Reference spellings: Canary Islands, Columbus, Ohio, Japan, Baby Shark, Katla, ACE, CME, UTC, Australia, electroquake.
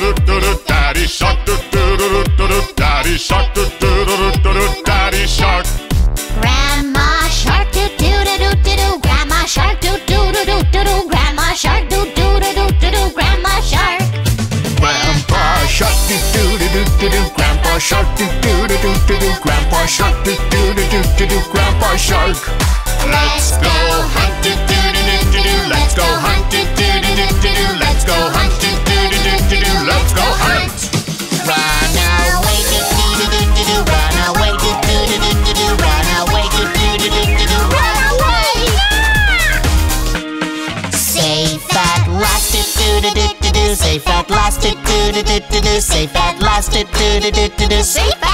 Daddy Shark, Daddy Shark, Daddy Shark. Grandma Shark, do do do do do. Grandma Shark, do do do do do. Grandma Shark, do do do do do. Grandma Shark. Grandpa Shark, do do do do do. Grandpa Shark, do do do do do. Grandpa Shark, do do do do do. Grandpa Shark. Let's go hunt, do do do do. Let's go hunt, do do do do. Let's go hunt, do do do do. Let's go hunt. Run away, do do do do do. Run away, do do do do do. Run away, do do do do do. Run away. Safe at last, do do do do do. Safe at last, do do do do do. Safe at last, do do do do do. Safe.